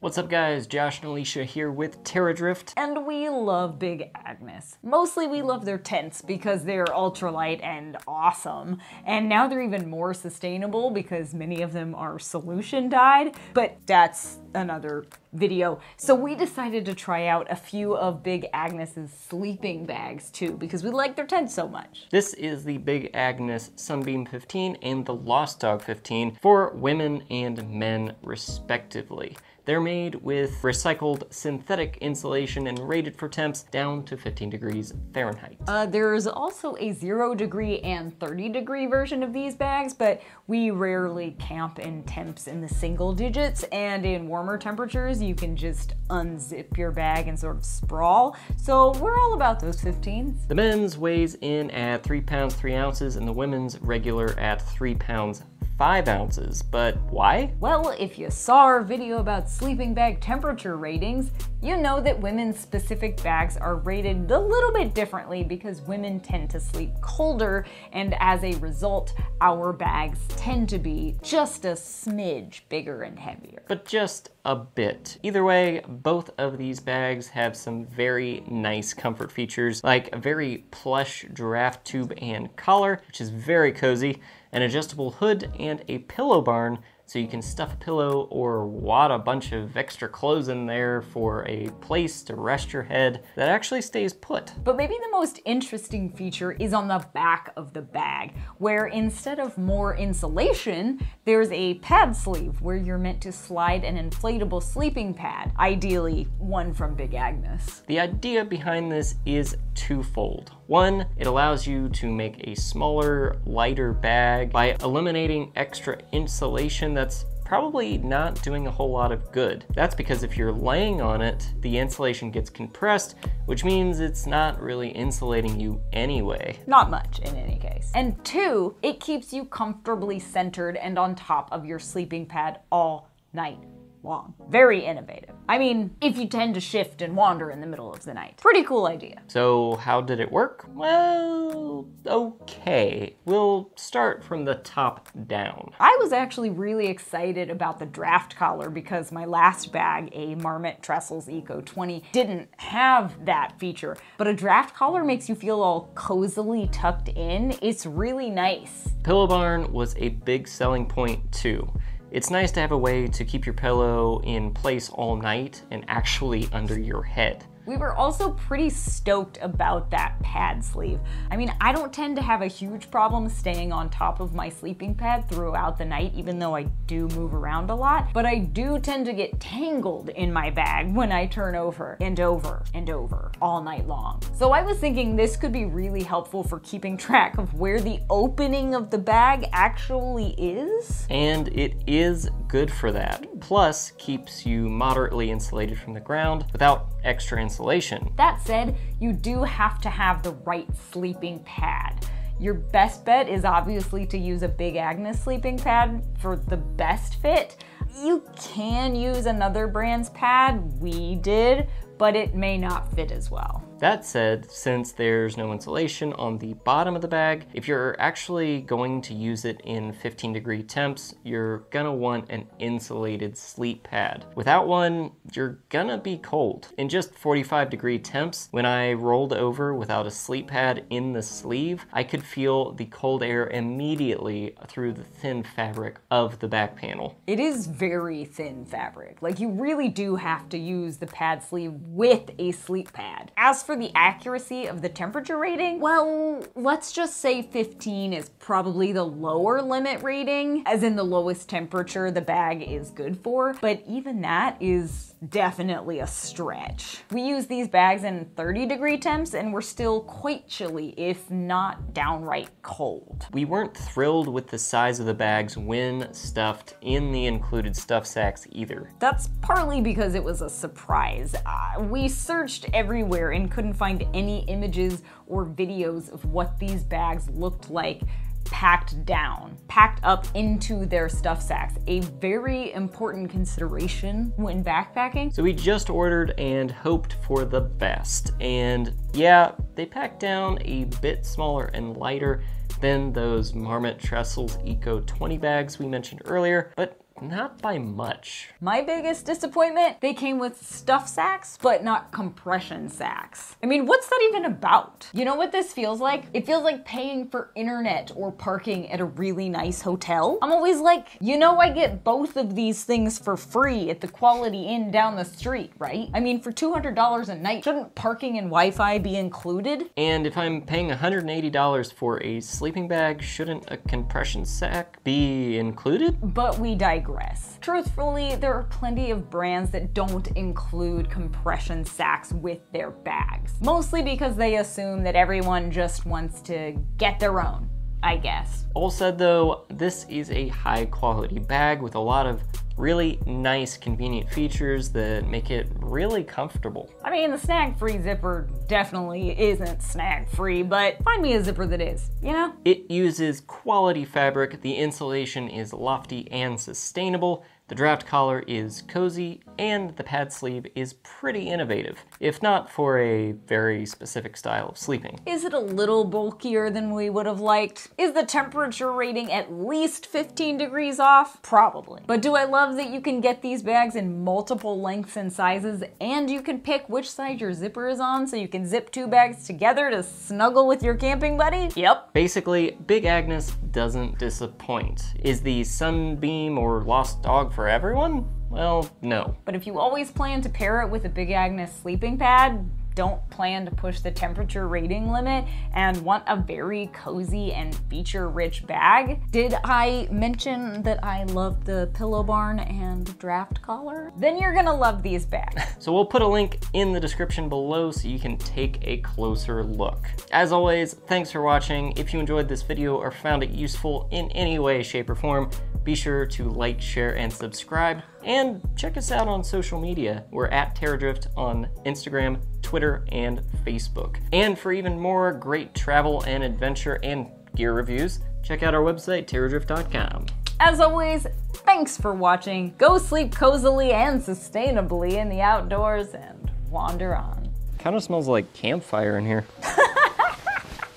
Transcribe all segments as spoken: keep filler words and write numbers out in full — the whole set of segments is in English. What's up guys, Josh and Alisha here with TerraDrift. And we love Big Agnes. Mostly we love their tents because they're ultralight and awesome. And now they're even more sustainable because many of them are solution dyed, but that's another video. So we decided to try out a few of Big Agnes's sleeping bags too because we like their tents so much. This is the Big Agnes Sunbeam fifteen and the Lost Dog fifteen for women and men respectively. They're made with recycled synthetic insulation and rated for temps down to fifteen degrees Fahrenheit. Uh, there is also a zero degree and thirty degree version of these bags, but we rarely camp in temps in the single digits, and in warmer temperatures, you can just unzip your bag and sort of sprawl. So we're all about those fifteens. The men's weighs in at three pounds, three ounces, and the women's regular at three pounds, five ounces, but why? Well, if you saw our video about sleeping bag temperature ratings, you know that women's specific bags are rated a little bit differently because women tend to sleep colder, and as a result, our bags tend to be just a smidge bigger and heavier. But just a bit. Either way, both of these bags have some very nice comfort features, like a very plush giraffe tube and collar, which is very cozy, an adjustable hood, and a pillow barn, so you can stuff a pillow or wad a bunch of extra clothes in there for a place to rest your head that actually stays put. But maybe the most interesting feature is on the back of the bag, where instead of more insulation, there's a pad sleeve where you're meant to slide an inflatable sleeping pad, ideally one from Big Agnes. The idea behind this is twofold. One, it allows you to make a smaller, lighter bag by eliminating extra insulation that's probably not doing a whole lot of good. That's because if you're laying on it, the insulation gets compressed, which means it's not really insulating you anyway. Not much in any case. And two, it keeps you comfortably centered and on top of your sleeping pad all night long. Very innovative. I mean, if you tend to shift and wander in the middle of the night. Pretty cool idea. So how did it work? Well, okay. We'll start from the top down. I was actually really excited about the draft collar because my last bag, a Marmot Trestles Eco twenty, didn't have that feature. But a draft collar makes you feel all cozily tucked in. It's really nice. Pillow barn was a big selling point too. It's nice to have a way to keep your pillow in place all night and actually under your head. We were also pretty stoked about that pad sleeve. I mean, I don't tend to have a huge problem staying on top of my sleeping pad throughout the night, even though I do move around a lot, but I do tend to get tangled in my bag when I turn over and over and over all night long. So I was thinking this could be really helpful for keeping track of where the opening of the bag actually is. And it is good for that. Plus, keeps you moderately insulated from the ground without extra insulation. That said, you do have to have the right sleeping pad. Your best bet is obviously to use a Big Agnes sleeping pad for the best fit. You can use another brand's pad, we did, but it may not fit as well. That said, since there's no insulation on the bottom of the bag, if you're actually going to use it in fifteen degree temps, you're gonna want an insulated sleep pad. Without one, you're gonna be cold. In just forty-five degree temps, when I rolled over without a sleep pad in the sleeve, I could feel the cold air immediately through the thin fabric of the back panel. It is very thin fabric. Like, you really do have to use the pad sleeve with a sleep pad. As for the accuracy of the temperature rating, well, let's just say fifteen is probably the lower limit rating, as in the lowest temperature the bag is good for, but even that is definitely a stretch. We use these bags in thirty degree temps and we're still quite chilly, if not downright cold. We weren't thrilled with the size of the bags when stuffed in the included stuff sacks either. That's partly because it was a surprise. Uh, we searched everywhere and couldn't find any images or videos of what these bags looked like packed down, packed up into their stuff sacks, a very important consideration when backpacking. So we just ordered and hoped for the best. And yeah, they packed down a bit smaller and lighter than those Marmot Trestles Eco twenty bags we mentioned earlier, but Not by much. My biggest disappointment, they came with stuff sacks, but not compression sacks. I mean, what's that even about? You know what this feels like? It feels like paying for internet or parking at a really nice hotel. I'm always like, you know, I get both of these things for free at the Quality Inn down the street, right? I mean, for two hundred dollars a night, shouldn't parking and Wi-Fi be included? And if I'm paying one hundred eighty dollars for a sleeping bag, shouldn't a compression sack be included? But we digress. Truthfully, there are plenty of brands that don't include compression sacks with their bags, mostly because they assume that everyone just wants to get their own, I guess. All said though, this is a high quality bag with a lot of really nice, convenient features that make it really comfortable. I mean, the snag-free zipper definitely isn't snag-free, but find me a zipper that is, you know? It uses quality fabric, the insulation is lofty and sustainable, the draft collar is cozy, and the pad sleeve is pretty innovative, if not for a very specific style of sleeping. Is it a little bulkier than we would have liked? Is the temperature rating at least fifteen degrees off? Probably. But do I love that you can get these bags in multiple lengths and sizes, and you can pick which side your zipper is on so you can zip two bags together to snuggle with your camping buddy? Yep. Basically, Big Agnes doesn't disappoint. Is the Sunbeam or Lost Dog for everyone? Well, no. But if you always plan to pair it with a Big Agnes sleeping pad, don't plan to push the temperature rating limit, and want a very cozy and feature-rich bag. Did I mention that I love the pillow barn and draft collar? Then you're gonna love these bags. So we'll put a link in the description below so you can take a closer look. As always, thanks for watching. If you enjoyed this video or found it useful in any way, shape, or form, be sure to like, share, and subscribe, and check us out on social media. We're at TerraDrift on Instagram, Twitter, and Facebook. And for even more great travel and adventure and gear reviews, check out our website, terradrift dot com. As always, thanks for watching. Go sleep cozily and sustainably in the outdoors and wander on. Kind of smells like campfire in here.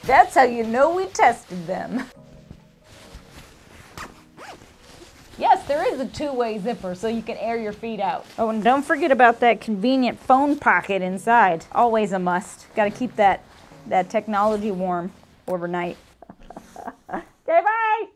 That's how you know we tested them. Yes, there is a two-way zipper so you can air your feet out. Oh, and don't forget about that convenient phone pocket inside. Always a must. Gotta keep that, that technology warm overnight. Okay, bye!